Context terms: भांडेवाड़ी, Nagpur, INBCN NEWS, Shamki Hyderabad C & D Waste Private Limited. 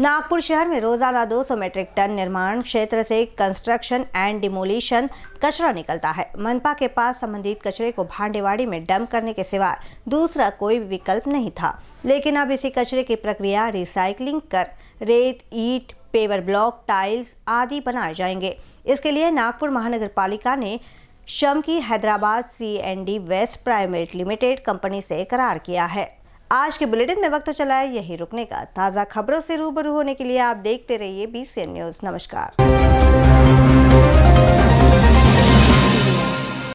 नागपुर शहर में रोजाना 200 मीट्रिक टन निर्माण क्षेत्र से कंस्ट्रक्शन एंड डिमोलिशन कचरा निकलता है। मनपा के पास संबंधित कचरे को भांडेवाड़ी में डंप करने के सिवा दूसरा कोई विकल्प नहीं था, लेकिन अब इसी कचरे की प्रक्रिया रिसाइकलिंग कर रेत, ईंट, पेवर ब्लॉक, टाइल्स आदि बनाए जाएंगे। इसके लिए नागपुर महानगर पालिका ने शमकी Hyderabad C&D waste private limited company से करार किया है। आज के बुलेटिन में वक्त चला है यही रुकने का। ताज़ा खबरों से रूबरू होने के लिए आप देखते रहिए INBCN न्यूज़। नमस्कार।